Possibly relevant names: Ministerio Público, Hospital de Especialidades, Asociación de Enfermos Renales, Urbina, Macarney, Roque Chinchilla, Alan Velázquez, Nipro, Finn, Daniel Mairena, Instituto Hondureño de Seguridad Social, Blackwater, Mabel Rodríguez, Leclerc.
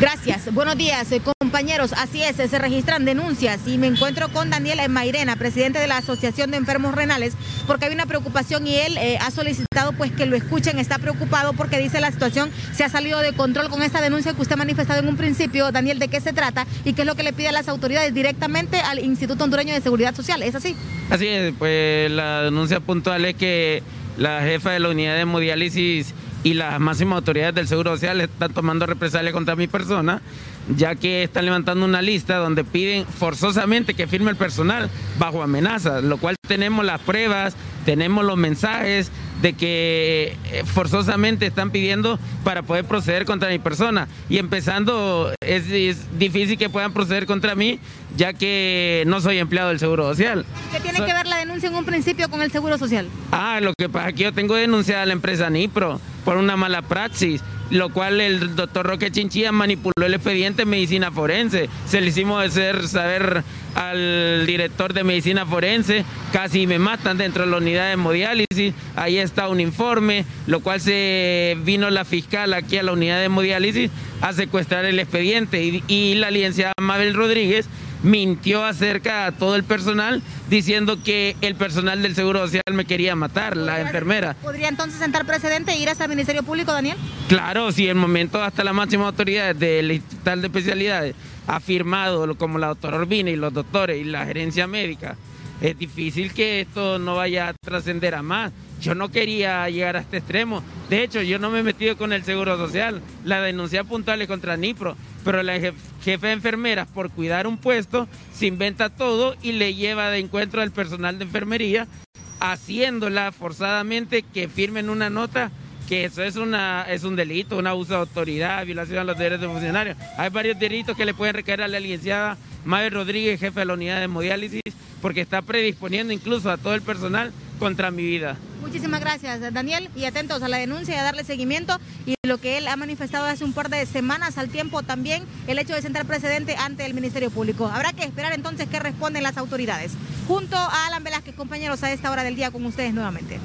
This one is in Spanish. Gracias. Buenos días, compañeros. Así es, se registran denuncias y me encuentro con Daniel Mairena, presidente de la Asociación de Enfermos Renales, porque hay una preocupación y él ha solicitado pues que lo escuchen. Está preocupado porque dice la situación se ha salido de control con esta denuncia que usted ha manifestado en un principio. Daniel, ¿de qué se trata y qué es lo que le pide a las autoridades directamente al Instituto Hondureño de Seguridad Social? ¿Es así? Así es, pues la denuncia puntual es que la jefa de la unidad de hemodiálisis y las máximas autoridades del Seguro Social están tomando represalias contra mi persona, ya que están levantando una lista donde piden forzosamente que firme el personal bajo amenaza, lo cual tenemos las pruebas, tenemos los mensajes de que forzosamente están pidiendo para poder proceder contra mi persona. Y empezando, es difícil que puedan proceder contra mí, ya que no soy empleado del Seguro Social. ¿Qué tiene que ver la denuncia en un principio con el Seguro Social? Ah, lo que pasa es que yo tengo denunciada a la empresa Nipro por una mala praxis, lo cual el doctor Roque Chinchilla manipuló el expediente en medicina forense. Se le hicimos hacer saber al director de medicina forense, casi me matan dentro de la unidad de hemodiálisis, ahí está un informe, lo cual se vino la fiscal aquí a la unidad de hemodiálisis a secuestrar el expediente y la licenciada Mabel Rodríguez mintió acerca a todo el personal diciendo que el personal del Seguro Social me quería matar, la enfermera. ¿Podría entonces sentar precedente e ir hasta el Ministerio Público, Daniel? Claro, si en el momento hasta la máxima autoridad del Hospital de Especialidades ha firmado, como la doctora Urbina y los doctores y la gerencia médica, es difícil que esto no vaya a trascender a más. Yo no quería llegar a este extremo. De hecho, yo no me he metido con el Seguro Social. La denuncia puntual es contra Nipro, pero la jefe de enfermeras, por cuidar un puesto, se inventa todo y le lleva de encuentro al personal de enfermería, haciéndola forzadamente que firmen una nota, que eso es un delito, un abuso de autoridad, violación a los derechos de funcionarios. Hay varios delitos que le pueden recaer a la licenciada Mabel Rodríguez, jefe de la unidad de hemodiálisis, porque está predisponiendo incluso a todo el personal contra mi vida. Muchísimas gracias, Daniel, y atentos a la denuncia y a darle seguimiento, y lo que él ha manifestado hace un par de semanas al tiempo también, el hecho de sentar precedente ante el Ministerio Público. Habrá que esperar entonces qué responden las autoridades. Junto a Alan Velázquez, compañeros, a esta hora del día con ustedes nuevamente.